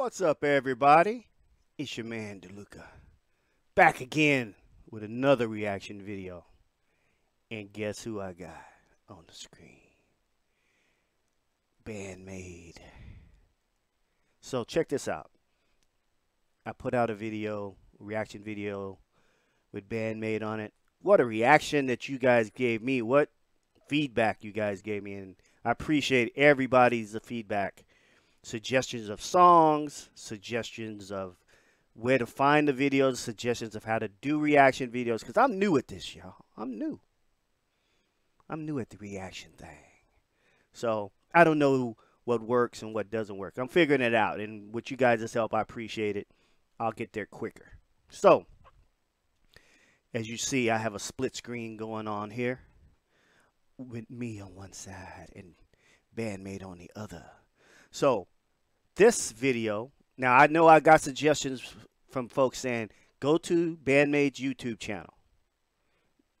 What's up, everybody? It's your man DeLuca, back again with another reaction video. And guess who I got on the screen? Band-Maid. So check this out. I put out a video, reaction video with Band-Maid on it. What a reaction that you guys gave me. What feedback you guys gave me. And I appreciate everybody's feedback. Suggestions of songs, suggestions of where to find the videos, suggestions of how to do reaction videos. Because I'm new at this, y'all. I'm new at the reaction thing. So I don't know what works and what doesn't work. I'm figuring it out. And with you guys' help, I appreciate it. I'll get there quicker. So, as you see, I have a split screen going on here with me on one side and Band-Maid on the other. So, this video, now I know I got suggestions from folks saying, go to Band-Maid's YouTube channel.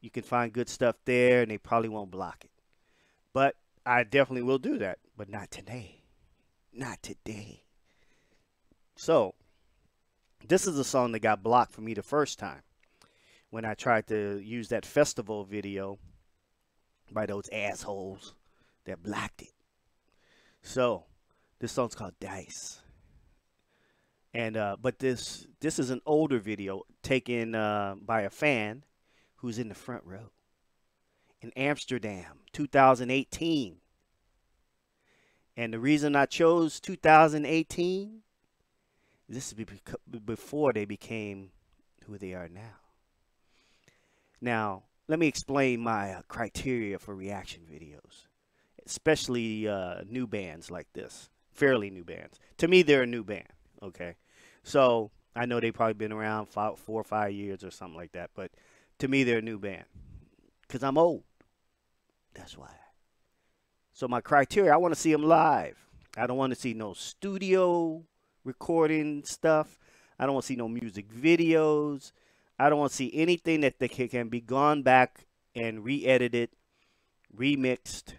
You can find good stuff there and they probably won't block it. But I definitely will do that, but not today. Not today. So, this is a song that got blocked for me the first time, when I tried to use that festival video by those assholes that blocked it. So this song's called DICE, and but this is an older video taken by a fan who's in the front row in Amsterdam, 2018. And the reason I chose 2018, this is before they became who they are now. Now, let me explain my criteria for reaction videos, especially new bands like this, fairly new bands. To me, they're a new band, okay? So I know they've probably been around four or five years or something like that, but to me, they're a new band because I'm old. That's why. So my criteria, I want to see them live. I don't want to see no studio recording stuff. I don't want to see no music videos. I don't want to see anything that they can be gone back and re-edited, remixed,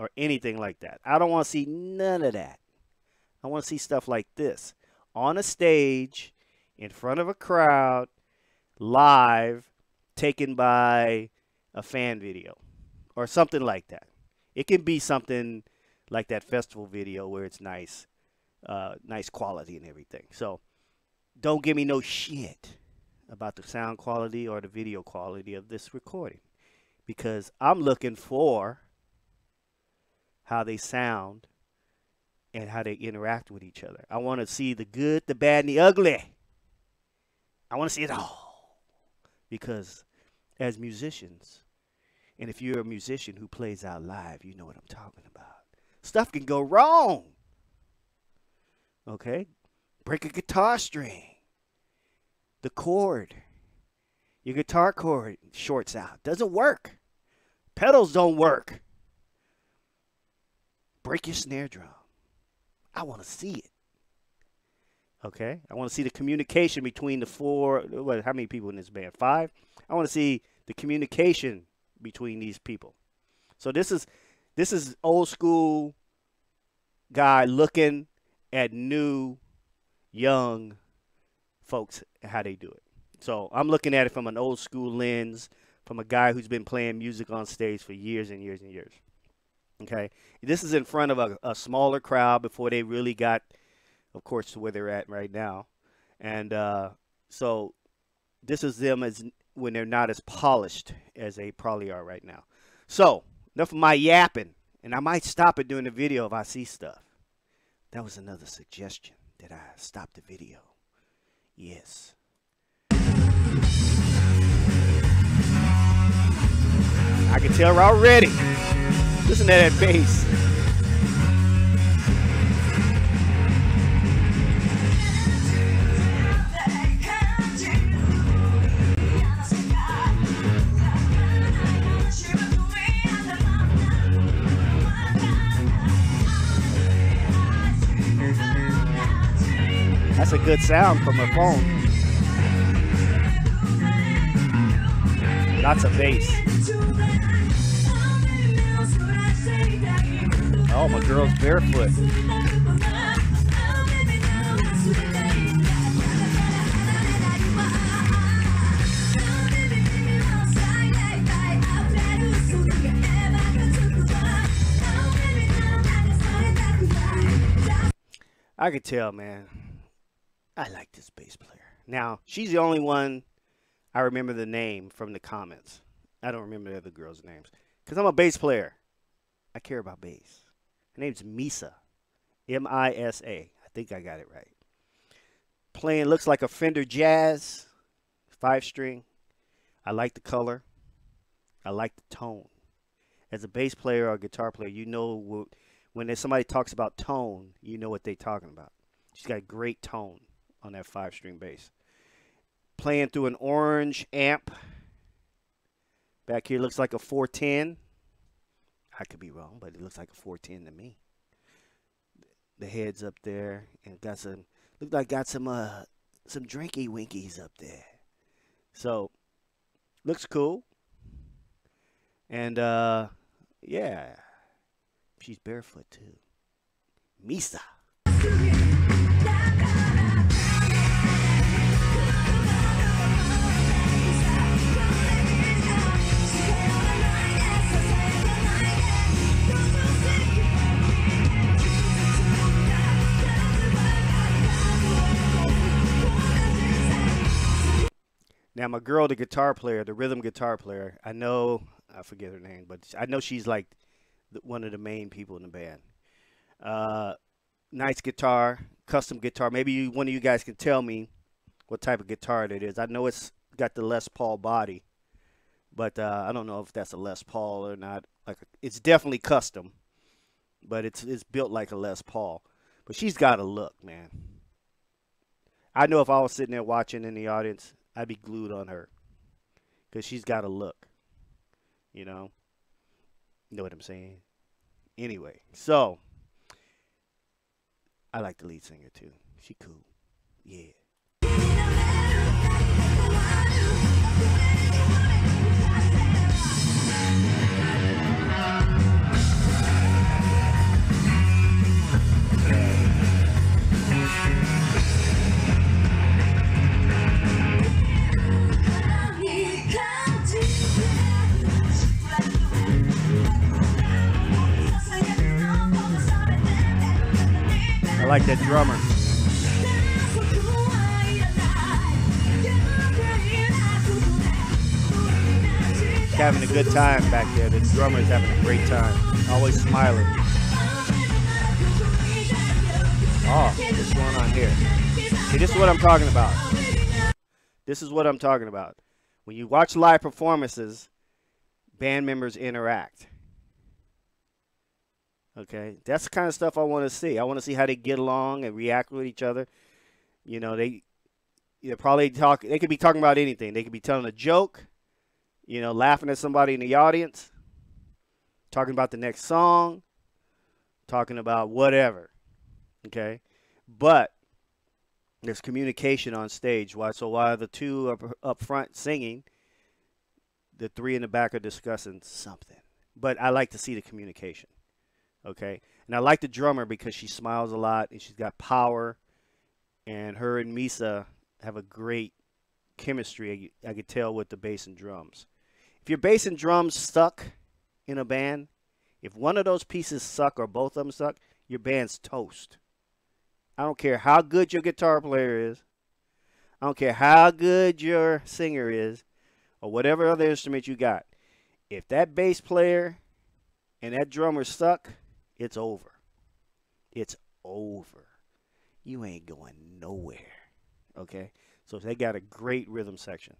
or anything like that. I don't want to see none of that. I want to see stuff like this. On a stage, in front of a crowd, live, taken by a fan video, or something like that. It can be something like that festival video where it's nice, nice quality and everything. So don't give me no shit about the sound quality or the video quality of this recording, because I'm looking for how they sound and how they interact with each other. I want to see the good, the bad, and the ugly. I want to see it all, because as musicians, and if you're a musician who plays out live, you know what I'm talking about. Stuff can go wrong, okay? Break a guitar string. The cord, your guitar cord shorts out. Doesn't work. Pedals don't work. Break your snare drum. I want to see it. Okay? I want to see the communication between the four. What, how many people in this band? Five? I want to see the communication between these people. So this is old school guy looking at new, young folks, how they do it. So I'm looking at it from an old school lens, from a guy who's been playing music on stage for years and years and years. Okay, this is in front of a smaller crowd before they really got, of course, to where they're at right now. And so this is them as when they're not as polished as they probably are right now. So enough of my yapping, and I might stop it during the video if I see stuff. That was another suggestion, that I stopped the video. Yes. I can tell already. Listen to that bass. That's a good sound from a phone. Lots of bass. Oh, my girl's barefoot. I could tell, man, I like this bass player. Now, she's the only one I remember the name from the comments. I don't remember the other girls' names because I'm a bass player. I care about bass. Her name's Misa, M-I-S-A. I think I got it right. Playing looks like a Fender Jazz 5-string. I like the color. I like the tone. As a bass player or a guitar player, you know when somebody talks about tone, you know what they're talking about. She's got great tone on that 5-string bass. Playing through an orange amp. Back here looks like a 410. I could be wrong, but it looks like a 410 to me. The head's up there, and got some. Looked like got some drinky winkies up there. So looks cool. And yeah, she's barefoot too. Misa. Now, my girl, the guitar player, the rhythm guitar player, I know, I forget her name, but I know she's like one of the main people in the band. Nice guitar, custom guitar. Maybe one of you guys can tell me what type of guitar that is. I know it's got the Les Paul body, but I don't know if that's a Les Paul or not. Like, it's definitely custom, but it's built like a Les Paul. But she's got a look, man. I know if I was sitting there watching in the audience, I'd be glued on her because she's got a look, you know? You know what I'm saying? Anyway, so I like the lead singer too. She cool. Yeah. I like that drummer. He's having a good time back there. The drummer is having a great time. Always smiling. Oh, what's going on here? See, this is what I'm talking about. This is what I'm talking about. When you watch live performances, band members interact. Okay, that's the kind of stuff I want to see. I want to see how they get along and react with each other. You know, they probably talk. They could be talking about anything. They could be telling a joke, you know, laughing at somebody in the audience, talking about the next song, talking about whatever. Okay, but there's communication on stage. Why? So while the two are up front singing, the three in the back are discussing something. But I like to see the communication. Okay, and I like the drummer because she smiles a lot and she's got power, and her and Misa have a great chemistry. I could tell with the bass and drums. If your bass and drums suck in a band, if one of those pieces suck or both of them suck, your band's toast. I don't care how good your guitar player is. I don't care how good your singer is or whatever other instrument you got. If that bass player and that drummer suck, it's over. It's over. You ain't going nowhere. Okay? So they got a great rhythm section.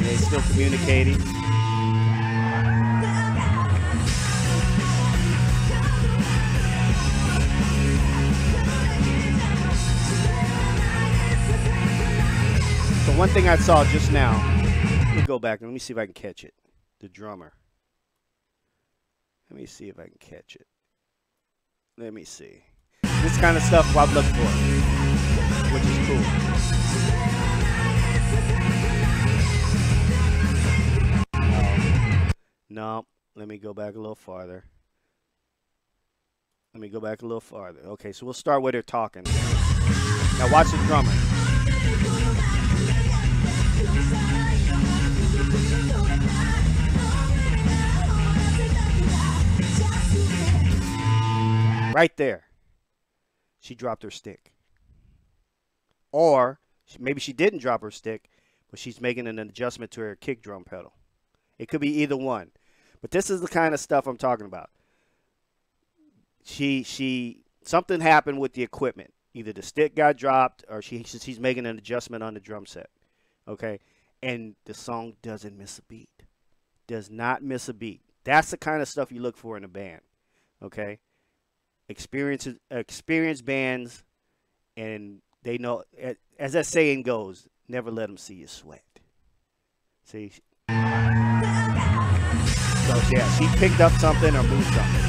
They still communicating. One thing I saw just now, let me go back and let me see if I can catch it. The drummer. Let me see if I can catch it. Let me see. This kind of stuff I've looked for, which is cool. No, let me go back a little farther. Let me go back a little farther. Okay, so we'll start where they're talking. Now watch the drummer. right there, she dropped her stick. Or maybe she didn't drop her stick, but she's making an adjustment to her kick drum pedal. It could be either one. But this is the kind of stuff I'm talking about. Something happened with the equipment. Either the stick got dropped or she's making an adjustment on the drum set. Okay? And the song doesn't miss a beat. Does not miss a beat. That's the kind of stuff you look for in a band. Okay? Experienced bands, and they know, as that saying goes, never let them see you sweat. See? So, yeah, she picked up something or moved something.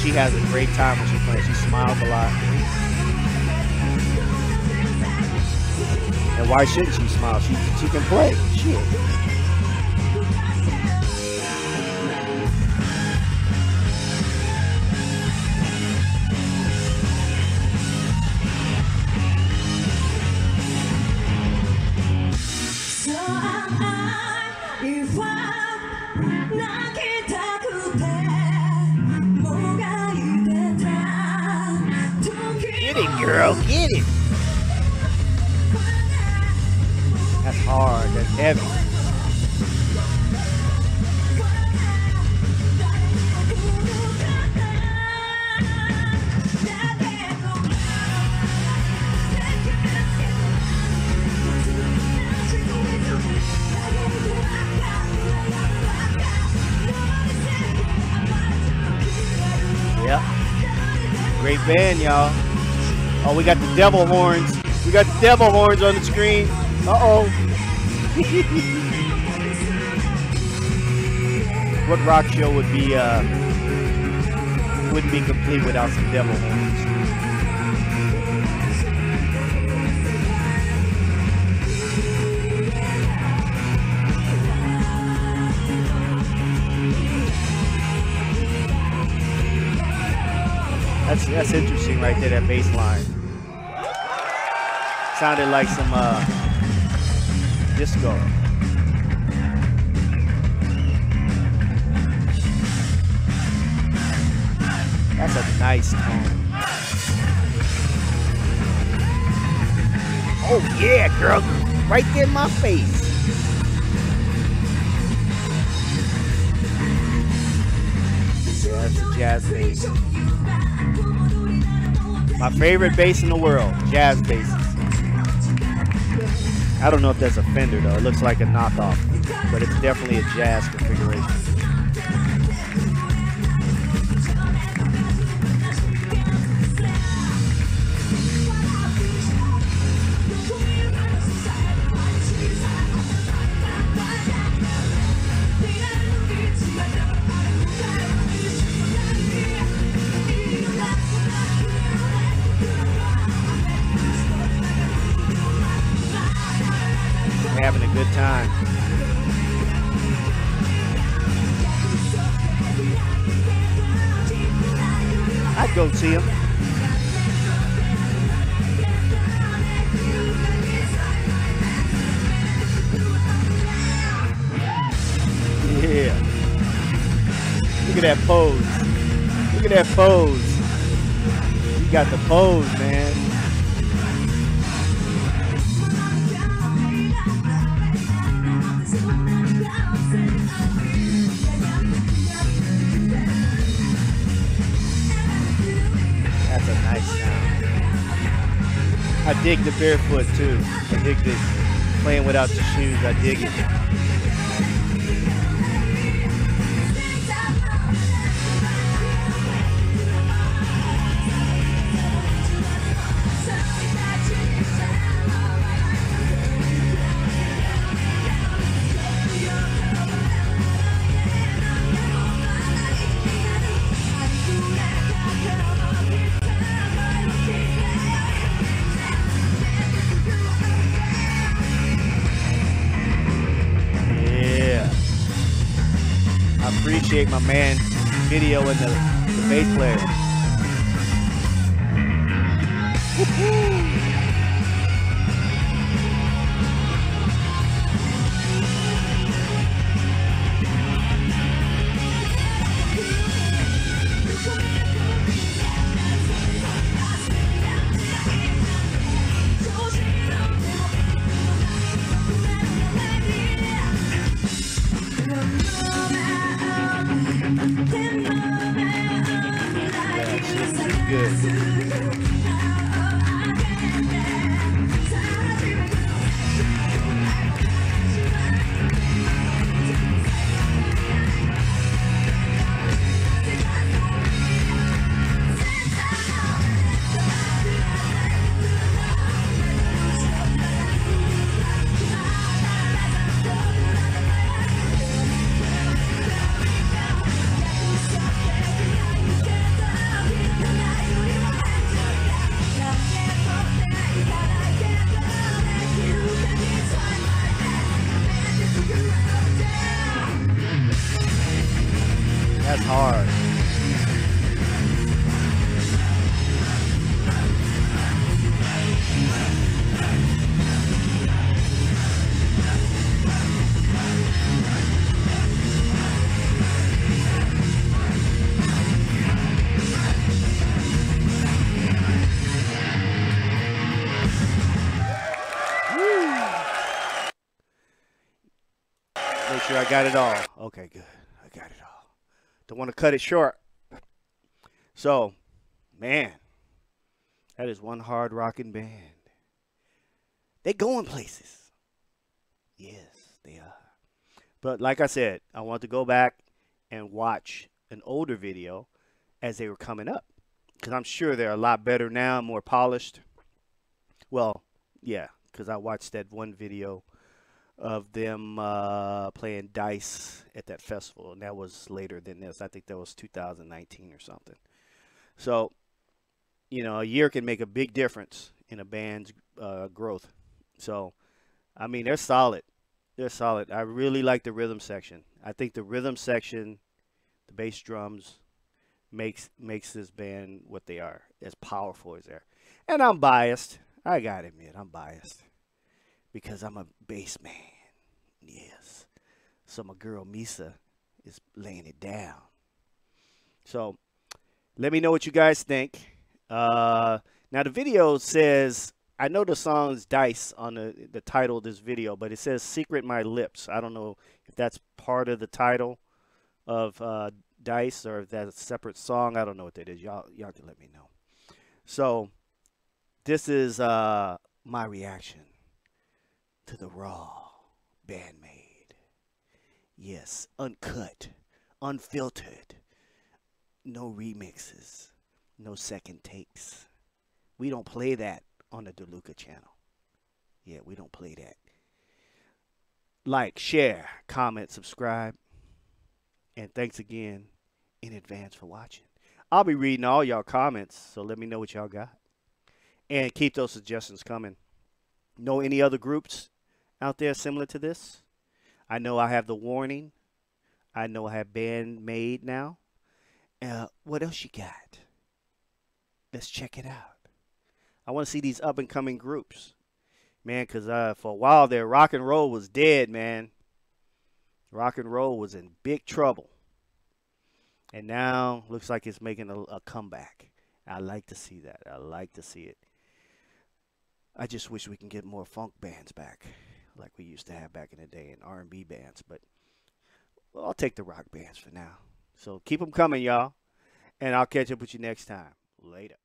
She has a great time when she plays. She smiles a lot. And why shouldn't she smile? She can play. Shit. Girl, get it. That's hard. That's heavy. Yeah. Great band, y'all. Oh, we got the devil horns. We got the devil horns on the screen. Uh-oh. What rock show would be, wouldn't be complete without some devil horns? That's interesting right there, that bass line. Sounded like some disco. That's a nice tone. Oh yeah, girl, right there in my face. Yeah, that's a jazz bass. My favorite bass in the world, jazz basses. I don't know if that's a Fender though. It looks like a knockoff, but it's definitely a jazz configuration. That pose. You got the pose, man. That's a nice sound. I dig the barefoot too. I dig this playing without the shoes. I dig it. My man, video and the bass player. Woo-hoo. shit. That's hard. Make sure I got it all. Okay, good. I got it all. Don't want to cut it short. So, man, that is one hard rocking band. They going places. Yes, they are. But like I said, I want to go back and watch an older video as they were coming up, because I'm sure they're a lot better now, more polished. Well, yeah, because I watched that one video of them playing DICE at that festival, and that was later than this. I think that was 2019 or something. So, you know, a year can make a big difference in a band's growth. So, I mean, they're solid. They're solid. I really like the rhythm section. I think the rhythm section, the bass drums, makes this band what they are, as powerful as they're. And I'm biased. I gotta admit, I'm biased, because I'm a bass man, yes. So my girl Misa is laying it down. So let me know what you guys think. Now the video says, I know the song's DICE on the title of this video, but it says Secret My Lips. I don't know if that's part of the title of DICE or if that's a separate song. I don't know what that is. Y'all can let me know. So this is my reaction to the raw Band-Maid. Yes, uncut, unfiltered, no remixes, no second takes. We don't play that on the DeLuca channel. Yeah, we don't play that. Like, share, comment, subscribe, and thanks again in advance for watching. I'll be reading all y'all comments, so let me know what y'all got, and keep those suggestions coming. Know any other groups out there similar to this? I know I have The Warning. I know I have Band-Maid now. What else you got? Let's check it out. I want to see these up and coming groups, man, because for a while there, rock and roll was dead, man. Rock and roll was in big trouble, and now looks like it's making a comeback. I like to see that. I like to see it. I just wish we can get more funk bands back, like we used to have back in the day, and R&B bands, but well, I'll take the rock bands for now. So keep them coming, y'all, and I'll catch up with you next time. Later.